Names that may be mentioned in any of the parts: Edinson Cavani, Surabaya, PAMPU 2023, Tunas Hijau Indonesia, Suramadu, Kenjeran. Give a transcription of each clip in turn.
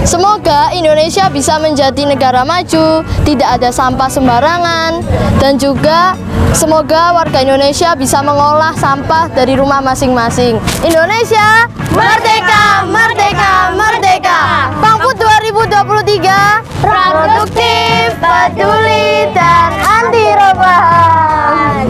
Semoga Indonesia bisa menjadi negara maju, tidak ada sampah sembarangan, dan juga semoga warga Indonesia bisa mengolah sampah dari rumah masing-masing. Indonesia merdeka, merdeka, merdeka. PAMPU 2023 produktif, peduli, dan anti rebahan.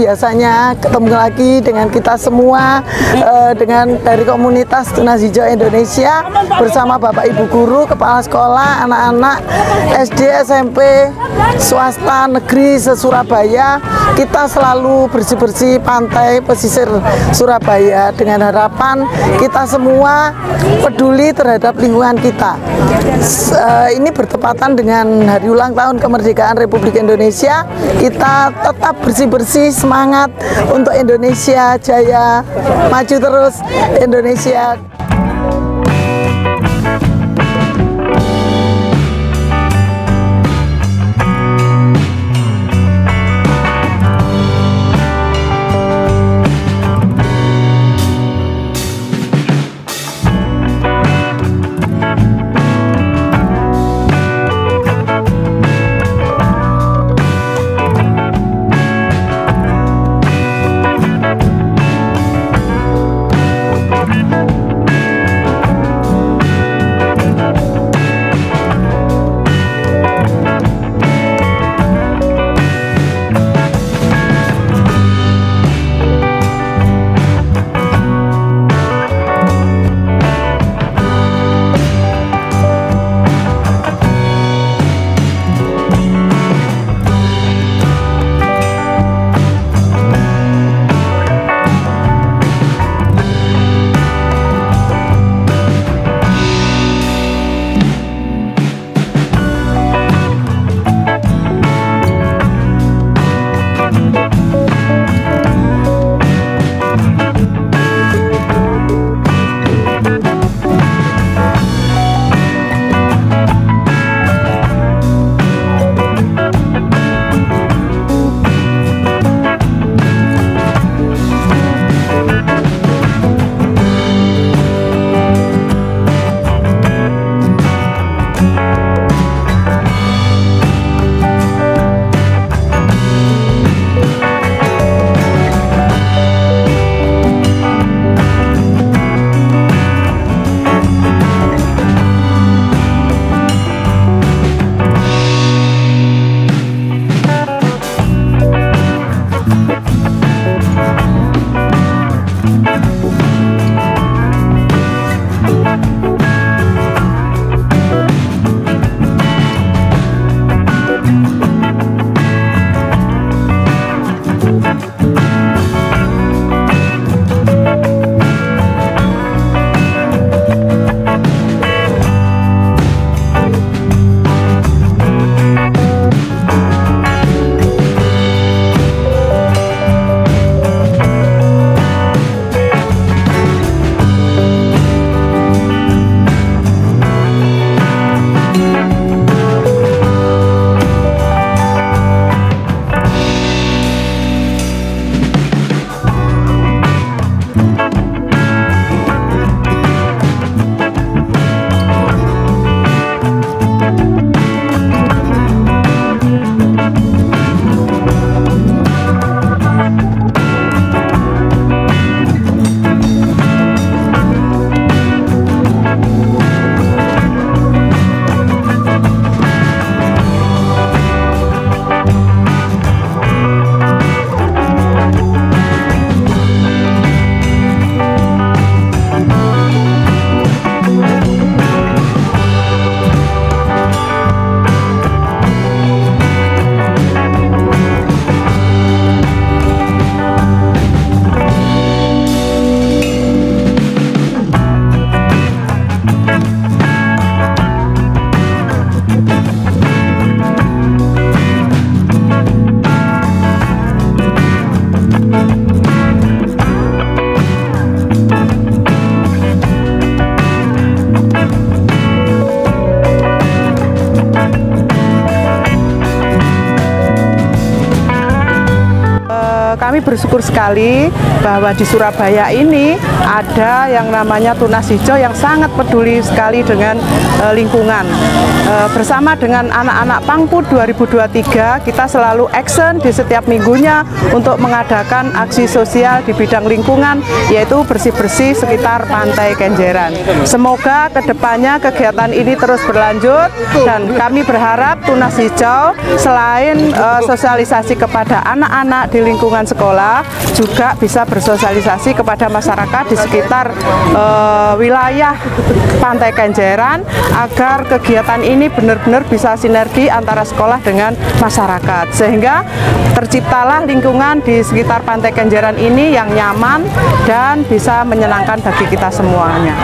biasanya ketemu lagi dengan kita semua dengan dari komunitas Tunas Hijau Indonesia bersama Bapak Ibu guru, kepala sekolah, anak-anak SD, SMP, swasta, negeri se-Surabaya. Kita selalu bersih-bersih pantai pesisir Surabaya dengan harapan kita semua peduli terhadap lingkungan kita. Ini bertepatan dengan hari ulang tahun kemerdekaan Republik Indonesia. Kita tetap bersih-bersih, semangat untuk Indonesia jaya, maju terus Indonesia. Kami bersyukur sekali bahwa di Surabaya ini ada yang namanya Tunas Hijau yang sangat peduli sekali dengan lingkungan. Bersama dengan anak-anak PAMPU 2023, kita selalu action di setiap minggunya untuk mengadakan aksi sosial di bidang lingkungan, yaitu bersih-bersih sekitar pantai Kenjeran. Semoga kedepannya kegiatan ini terus berlanjut dan kami berharap Tunas Hijau selain sosialisasi kepada anak-anak di lingkungan sekolah, sekolah juga bisa bersosialisasi kepada masyarakat di sekitar wilayah Pantai Kenjeran agar kegiatan ini benar-benar bisa sinergi antara sekolah dengan masyarakat, sehingga terciptalah lingkungan di sekitar Pantai Kenjeran ini yang nyaman dan bisa menyenangkan bagi kita semuanya.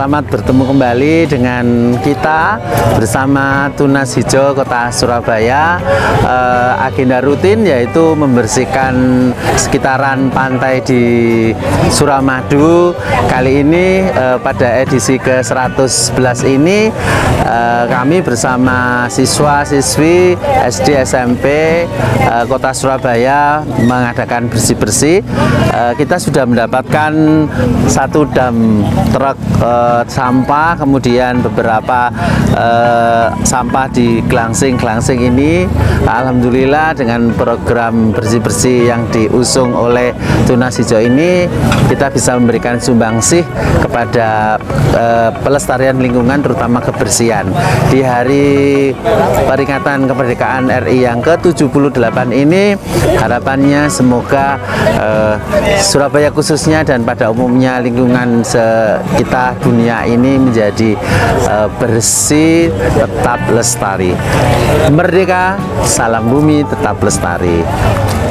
Selamat bertemu kembali dengan kita bersama Tunas Hijau Kota Surabaya. Agenda rutin yaitu membersihkan sekitaran pantai di Suramadu. Kali ini pada edisi ke-111 ini kami bersama siswa-siswi SD SMP Kota Surabaya mengadakan bersih-bersih. Kita sudah mendapatkan satu dam truk sampah, kemudian beberapa sampah di Gelangsing ini. Alhamdulillah dengan program bersih-bersih yang diusung oleh Tunas Hijau ini, kita bisa memberikan sumbangsih kepada pelestarian lingkungan, terutama kebersihan. Di hari peringatan kemerdekaan RI yang ke-78 ini, harapannya semoga Surabaya khususnya dan pada umumnya lingkungan sekitar dunia ini menjadi bersih, tetap lestari. Merdeka, salam bumi, tetap lestari.